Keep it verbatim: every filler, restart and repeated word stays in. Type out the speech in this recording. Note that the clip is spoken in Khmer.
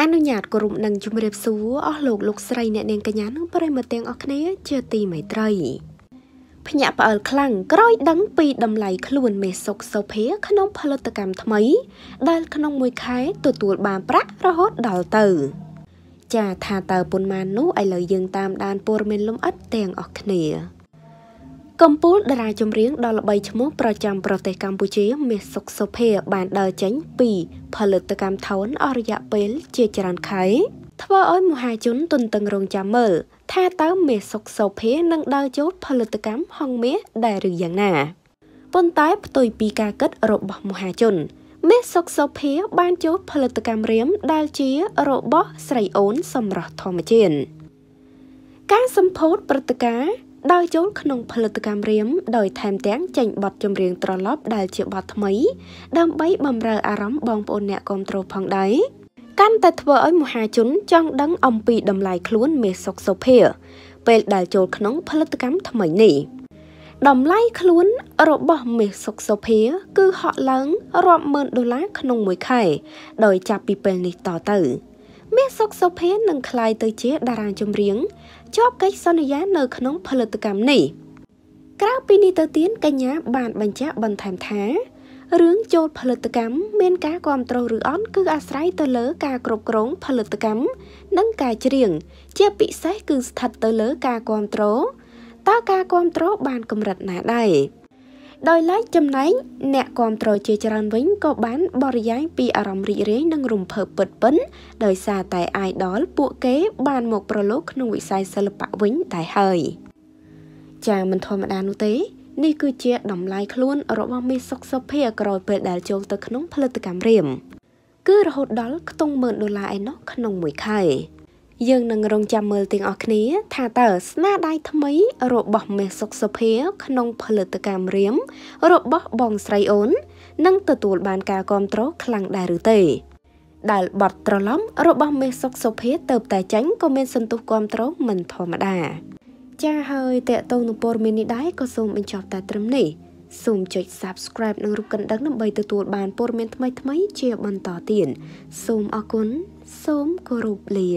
កម្ពុជាមានសុខសុភៈបានដល់ចេញពីផលិតកម្មថោនអរិយៈពេលជាចរន្តខែធ្វើឲ្យមហាជនទន្ទឹងរង់ចាំមើលថាតើមេសុខសុភៈនឹងដើរចូលផលិតកម្មហងមាសដែលឬយ៉ាងណាប៉ុន្តែផ្ទុយពីការគិតរបស់មហាជនមេសុខសុភៈបានចូលផលិតកម្មរាមដែលជាររបស់ស្រីអូនសម្រាប់ធម្មជាតិ ដល់ចូលក្នុងផលិតកម្មថ្មីដើម្បីបំរើអារម្មណ៍បងប្អូនអ្នកគាំទ្រផងដែរកាន់តែធ្វើឲ្យមហាជនចង់ដឹងអំពីតម្លៃខ្លួនមេសុខសុភៈពេលដែលចូលក្នុងផលិតកម្មថ្មីនេះតម្លៃខ្លួនរបស់មេសុខសុភៈគឺហក់ឡើងរាប់ម៉ឺនដុល្លារក្នុងមួយខែដោយចាប់ពីពេលនេះតទៅ យើងនឹងរងចាំមើលទាំងអស់គ្នាថាតើស្នាដៃថ្មីរបស់មេសុខសុភៈក្នុងផលិតកម្មរាមរបស់បងស្រីអូននឹងទទួលបានការគាំទ្រខ្លាំងដែរឬទេដែលប័ត្រត្រឡំរបស់មេសុខសុភៈទៅតែចាញ់ក៏មានសន្ទុះគាំទ្រមិនធម្មតាចា៎ហើយតេតងនឹងព័ត៌មាននេះដែរក៏សូមបញ្ចប់តែត្រឹមនេះសូមចុច Subscribe និងរូបកណ្ដឹងដើម្បីទទួលបានព័ត៌មានថ្មីៗជាបន្តទៀតសូមអរគុណសូមគោរពលា